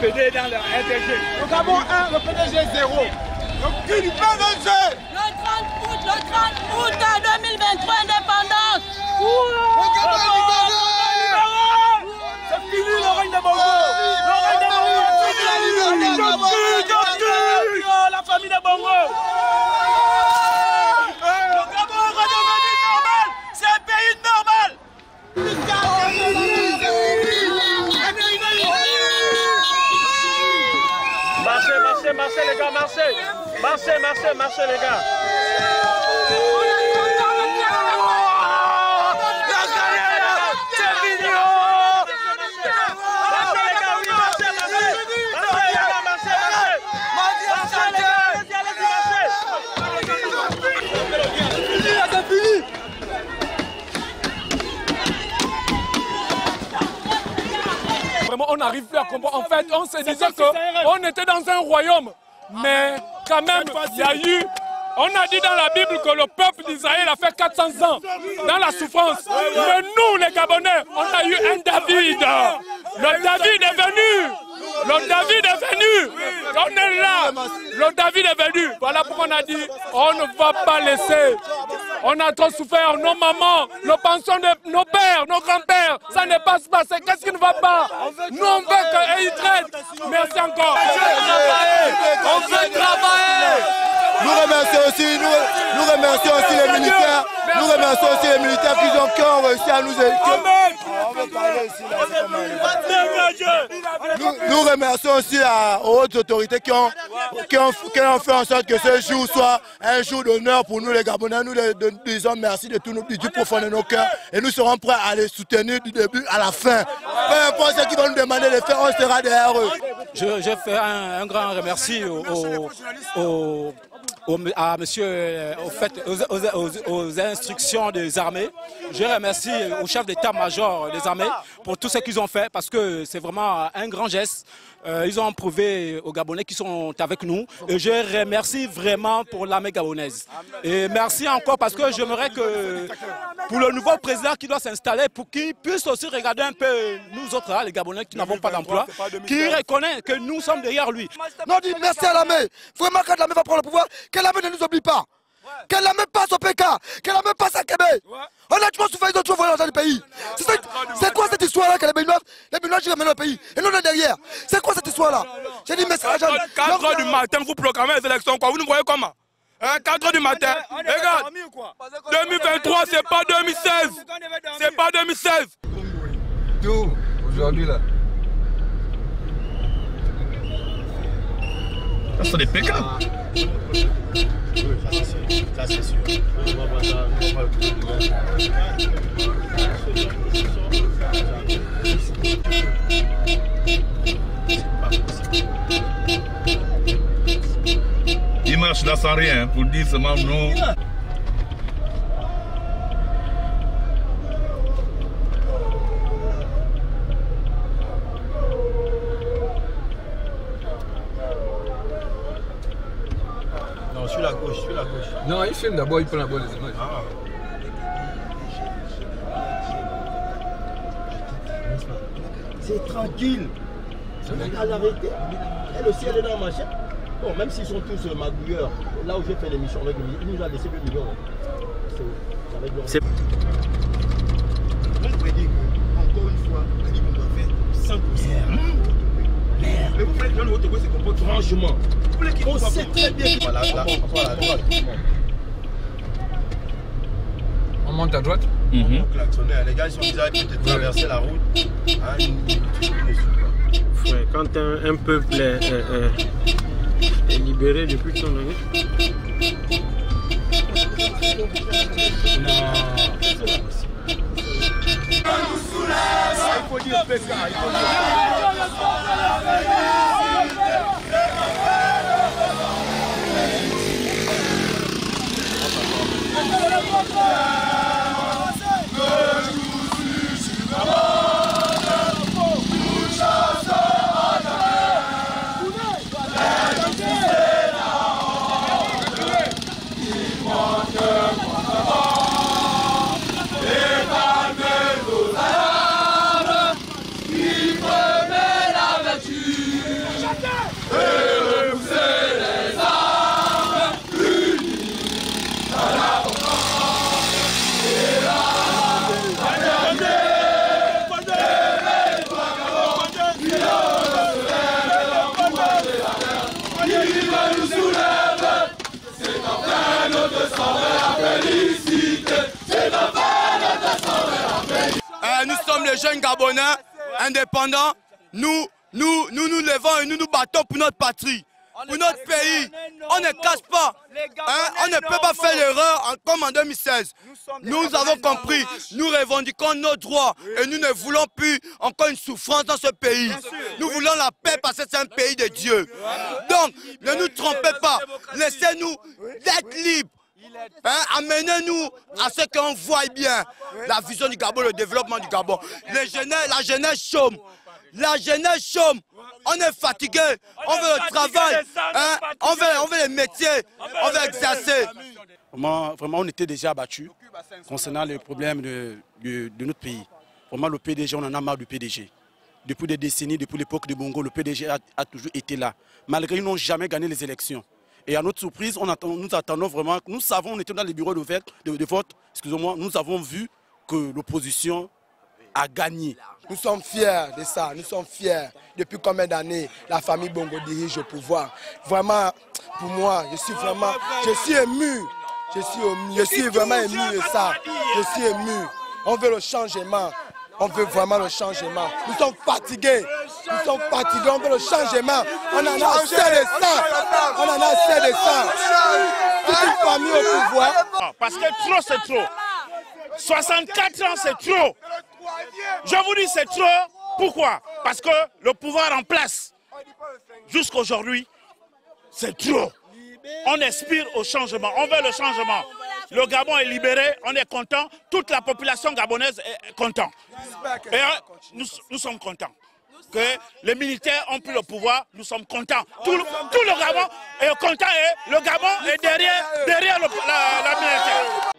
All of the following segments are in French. PD dans leur RTG. Nous avons un, le PDG 0. Donc tu ne peux pas jeu. Le 30 août 2023, indépendance. C'est fini le règne de Bongo. Le règne de Bongo. La famille de Bongo. Marchez les gars, marchez! Marchez les gars! C'est fini! Marchez les gars, oui, marchez les gars! Vraiment, on n'arrive plus à comprendre. En fait, on se disait qu'on était dans un royaume. Mais quand même, il y a eu... On a dit dans la Bible que le peuple d'Israël a fait 400 ans dans la souffrance. Mais nous, les Gabonais, on a eu un David. Le David est venu. On est là. Le David est venu. Voilà pourquoi on a dit, on ne va pas laisser. On a trop souffert, nos mamans, nos pensions de nos pères, nos grands-pères. Ça ne passe pas, c'est qu'est-ce qui ne va pas? Nous, on veut qu'ils traitent. Merci encore. On veut travailler. Nous remercions aussi les militaires. Nous remercions aussi les militaires qui ont encore réussi à nous aider. Nous remercions aussi aux hautes autorités qui ont fait en sorte que ce jour soit un jour d'honneur pour nous les Gabonais. Nous disons merci de tout du profond de nos cœurs et nous serons prêts à les soutenir du début à la fin. Peu importe ce qu'ils vont nous demander de faire, on sera derrière eux. Je fais un grand remercie aux instructions des armées. Je remercie au chef d'état-major des armées pour tout ce qu'ils ont fait parce que c'est vraiment un grand geste. Ils ont prouvé aux Gabonais qui sont avec nous. Et je remercie vraiment pour l'armée gabonaise. Et merci encore parce que j'aimerais que pour le nouveau président qui doit s'installer, pour qu'il puisse aussi regarder un peu nous autres, les Gabonais qui n'avons pas d'emploi, qui reconnaît que nous sommes derrière lui. Nous disons merci à l'armée. Vraiment quand l'armée va prendre le pouvoir, que l'armée ne nous oublie pas. Qu'elle la même passe au PK, qu'elle la même passe à Québec. On a toujours souffert, ils ont toujours volé l'argent du pays. C'est quoi cette histoire-là que les Béninois ramènent le pays et nous on est derrière. C'est quoi cette histoire-là? J'ai dit, mais c'est l'argent. 4h du matin, vous proclamez les élections, quoi. Vous nous voyez comment? 4h du matin, regarde, 2023, c'est pas 2016. C'est pas 2016. Tout, aujourd'hui là. Ça, c'est des PK. Oui, ça c'est sûr. Il marche là sans rien pour dire seulement non. Je suis la gauche. Non, il filme d'abord, il prend d'abord les images. Ah. C'est tranquille. À l'arrêté. Et le ciel est dans ma chaîne. Bon, même s'ils sont tous magouilleurs, là où j'ai fait l'émission avec lui, il nous a laissé 2 millions. C'est vous prédit que, encore une fois, on dit qu'on doit faire 100%. Mais vous voulez que les gens de Haute-Ogoye se comportent franchement. Vous voulez qu'ils soient très bien. Voilà, là, on monte à droite. On klaxonne. Les gars, ils sont déjà de traverser la route. Ah, ouais, quand un peuple est libéré depuis tant d'années. Il faut dire PK, il faut Nous sommes les jeunes Gabonais indépendants. Nous levons et nous battons pour notre patrie, pour notre pays. On ne casse pas. On ne peut pas faire l'erreur comme en 2016. Nous avons compris. Nous revendiquons nos droits et nous ne voulons plus encore une souffrance dans ce pays. Nous voulons la paix parce que c'est un pays de Dieu. Donc, ne nous trompez pas. Laissez-nous être libres. Amenez-nous à ce qu'on voit bien la vision du Gabon, le développement du Gabon. La jeunesse chôme. La jeunesse chôme. On est fatigué. On veut le travail. On veut les métiers. On veut exercer. Vraiment, on était déjà abattus concernant les problèmes de notre pays. Vraiment, le PDG, on en a marre du PDG. Depuis des décennies, depuis l'époque de Bongo, le PDG a toujours été là. Malgré qu'ils n'ont jamais gagné les élections. Et à notre surprise, nous attendons vraiment, nous savons, on était dans les bureaux de vote, excusez-moi, nous avons vu que l'opposition a gagné. Nous sommes fiers de ça, nous sommes fiers. Depuis combien d'années la famille Bongo dirige au pouvoir. Vraiment, pour moi, je suis ému. Je suis vraiment ému de ça. Je suis ému. On veut le changement. On veut vraiment le changement. Nous sommes fatigués. Nous sommes fatigués. On veut le changement. On en a assez de ça. On en a assez de ça. Toute une famille au pouvoir. Parce que trop, c'est trop. 64 ans, c'est trop. Je vous dis, c'est trop. Pourquoi? Parce que le pouvoir en place, jusqu'aujourd'hui, c'est trop. On aspire au changement. On veut le changement. Le Gabon est libéré, on est content, toute la population gabonaise est contente. Et nous sommes contents. Que les militaires ont pris le pouvoir, nous sommes contents. Tout le Gabon est content et le Gabon est derrière la militaire.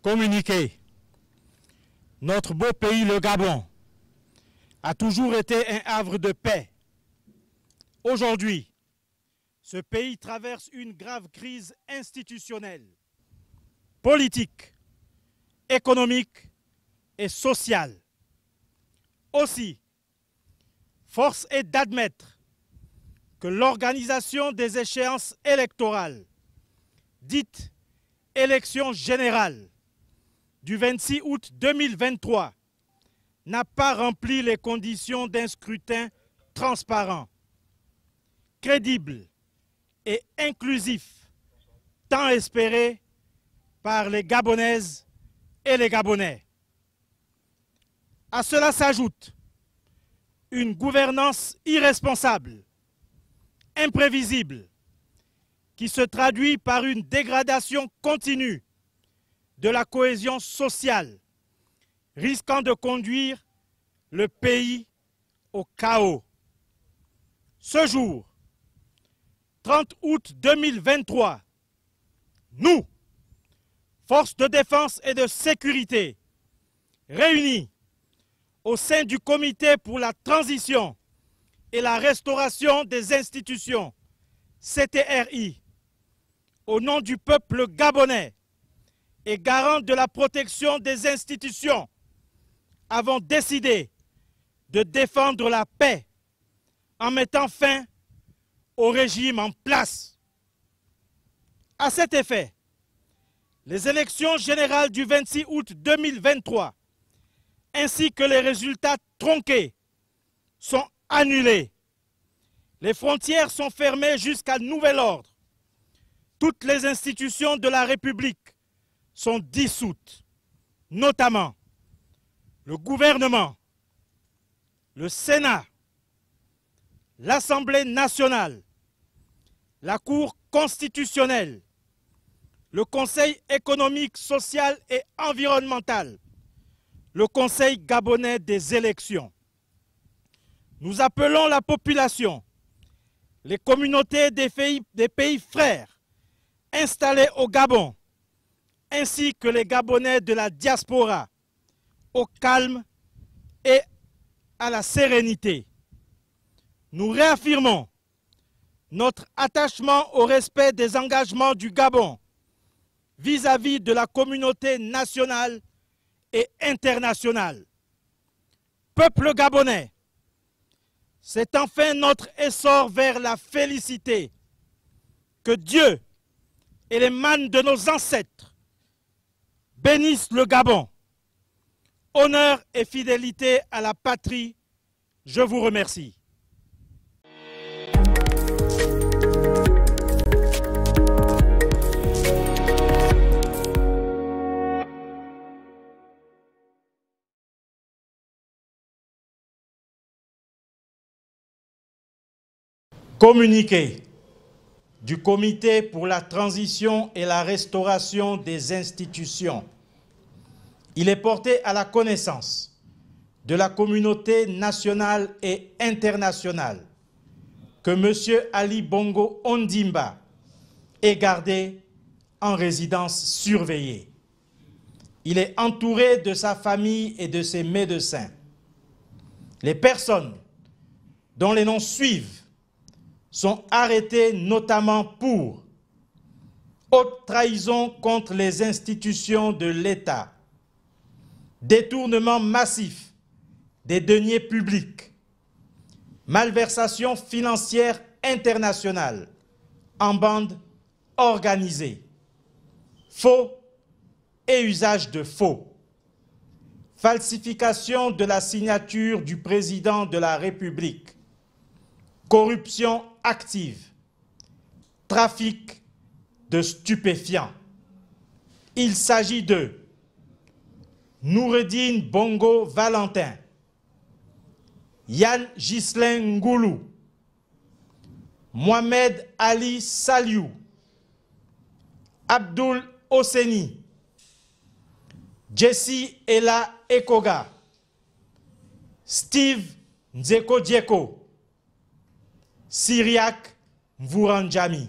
Communiqué. Notre beau pays, le Gabon, a toujours été un havre de paix. Aujourd'hui, ce pays traverse une grave crise institutionnelle, politique, économique et sociale. Aussi, force est d'admettre que l'organisation des échéances électorales, dites élections générales, du 26 août 2023 n'a pas rempli les conditions d'un scrutin transparent, crédible et inclusif, tant espéré par les Gabonaises et les Gabonais. À cela s'ajoute une gouvernance irresponsable, imprévisible, qui se traduit par une dégradation continue de la cohésion sociale, risquant de conduire le pays au chaos. Ce jour, 30 août 2023, nous, forces de défense et de sécurité, réunis au sein du Comité pour la transition et la restauration des institutions, CTRI, au nom du peuple gabonais, et garant de la protection des institutions, avons décidé de défendre la paix en mettant fin au régime en place. À cet effet, les élections générales du 26 août 2023 ainsi que les résultats tronqués sont annulés. Les frontières sont fermées jusqu'à nouvel ordre. Toutes les institutions de la République sont dissoutes, notamment le gouvernement, le Sénat, l'Assemblée nationale, la Cour constitutionnelle, le Conseil économique, social et environnemental, le Conseil gabonais des élections. Nous appelons la population, les communautés des pays frères installés au Gabon, ainsi que les Gabonais de la diaspora, au calme et à la sérénité. Nous réaffirmons notre attachement au respect des engagements du Gabon vis-à-vis de la communauté nationale et internationale. Peuple gabonais, c'est enfin notre essor vers la félicité que Dieu et les mânes de nos ancêtres bénissent le Gabon. Honneur et fidélité à la patrie, je vous remercie. Communiqué du Comité pour la transition et la restauration des institutions. Il est porté à la connaissance de la communauté nationale et internationale que M. Ali Bongo Ondimba est gardé en résidence surveillée. Il est entouré de sa famille et de ses médecins. Les personnes dont les noms suivent sont arrêtés notamment pour haute trahison contre les institutions de l'État, détournement massif des deniers publics, malversation financière internationale en bande organisée, faux et usage de faux, falsification de la signature du président de la République, corruption active, trafic de stupéfiants. Il s'agit de Noureddine Bongo Valentin, Yann Ghislain Ngoulou, Mohamed Ali Saliou Abdoul Oseni Jesse Ela Ekoga, Steve Nzeko-Djeko, Syriaque Mvouranjami.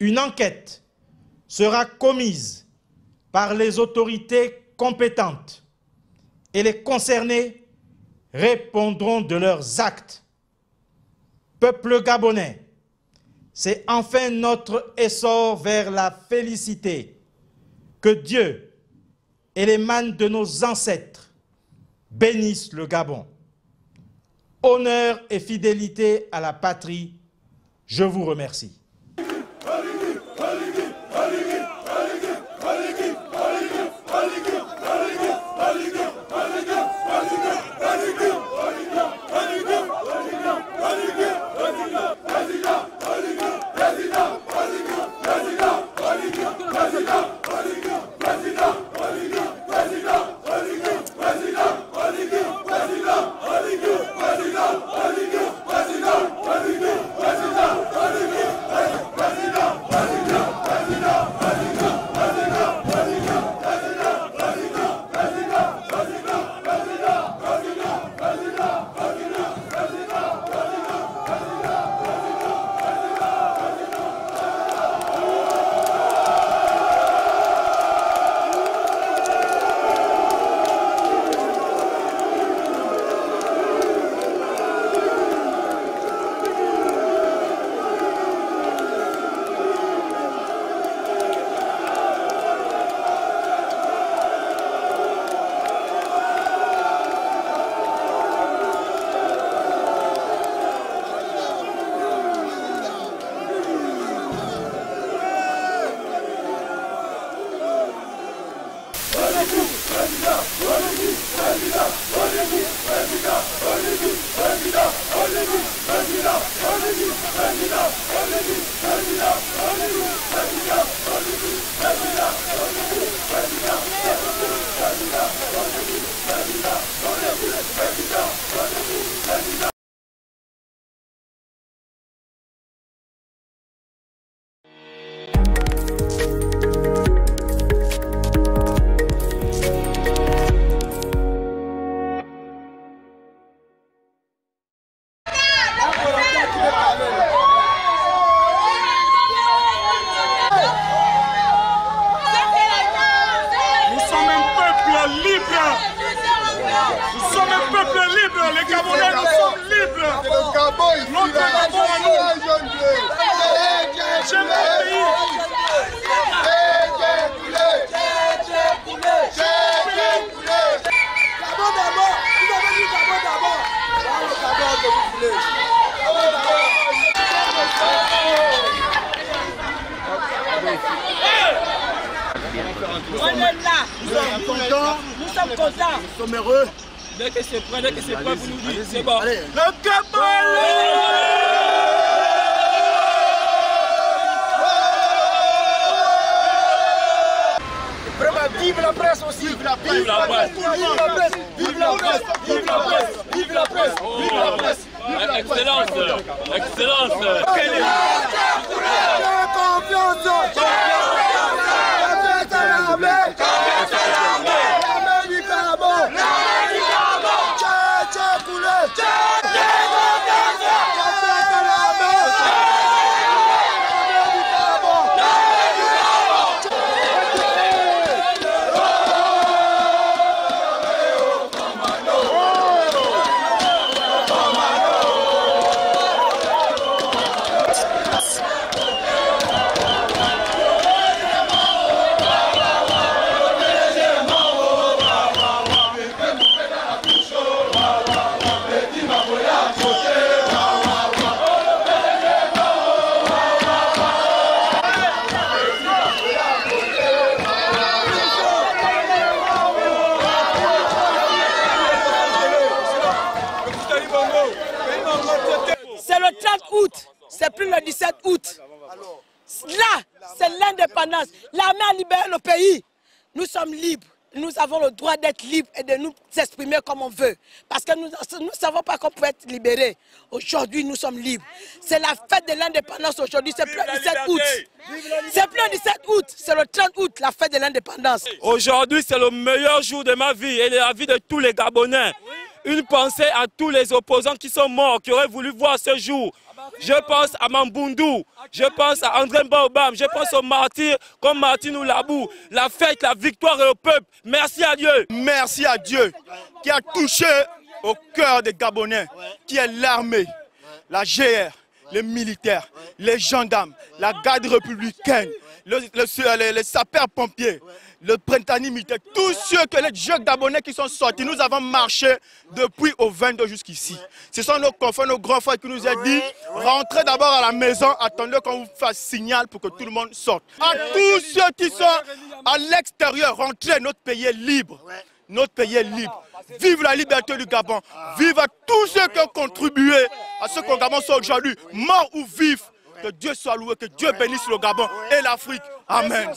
Une enquête sera commise par les autorités compétentes et les concernés répondront de leurs actes. Peuple gabonais, c'est enfin notre essor vers la félicité que Dieu et les mânes de nos ancêtres bénissent le Gabon. Honneur et fidélité à la patrie, je vous remercie. President! Nous sommes contents. Nous sommes heureux. Dès que c'est prêt, vous nous dites, c'est bon. Allez. Le Cameroun. Vive la presse aussi! Vive la presse! Excellence! C'est plus le 17 août. Là, c'est l'indépendance. L'armée a libéré le pays. Nous sommes libres. Nous avons le droit d'être libres et de nous exprimer comme on veut. Parce que nous ne savons pas qu'on peut être libérés. Aujourd'hui, nous sommes libres. C'est la fête de l'indépendance aujourd'hui. C'est plus le 17 août. C'est plus le 17 août. C'est le 30 août, la fête de l'indépendance. Aujourd'hui, c'est le meilleur jour de ma vie et de la vie de tous les Gabonais. Une pensée à tous les opposants qui sont morts, qui auraient voulu voir ce jour. Je pense à Mambundu, je pense à André Mbaobam, je pense aux martyrs comme Martin Oulabou. La fête, la victoire et au peuple. Merci à Dieu. Merci à Dieu qui a touché au cœur des Gabonais, qui est l'armée, la GR, les militaires, les gendarmes, la garde républicaine, les sapeurs-pompiers, le printanier militaire, tous ceux que les jeunes Gabonais qui sont sortis, nous avons marché depuis au 22 jusqu'ici. Ce sont nos confrères, nos grands frères qui nous ont dit, rentrez d'abord à la maison, attendez qu'on vous fasse signal pour que tout le monde sorte. À tous ceux qui sont à l'extérieur, rentrez, notre pays est libre. Notre pays est libre. Vive la liberté du Gabon. Vive à tous ceux qui ont contribué à ce que le Gabon soit aujourd'hui, mort ou vif. Que Dieu soit loué, que Dieu bénisse le Gabon et l'Afrique. Amen.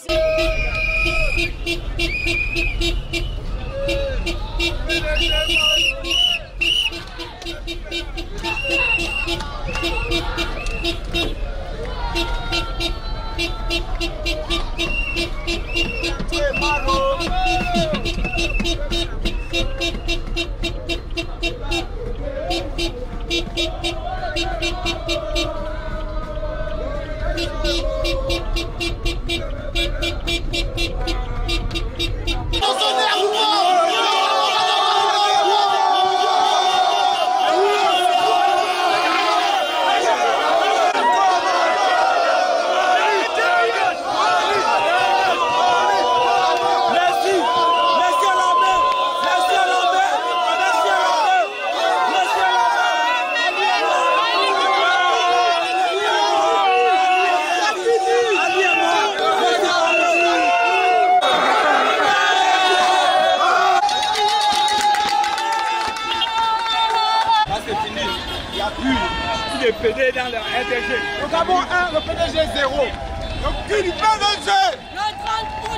Dans le PDG. Le Gabon 1, le PDG 0. Le cul du PDG. Le 30 août.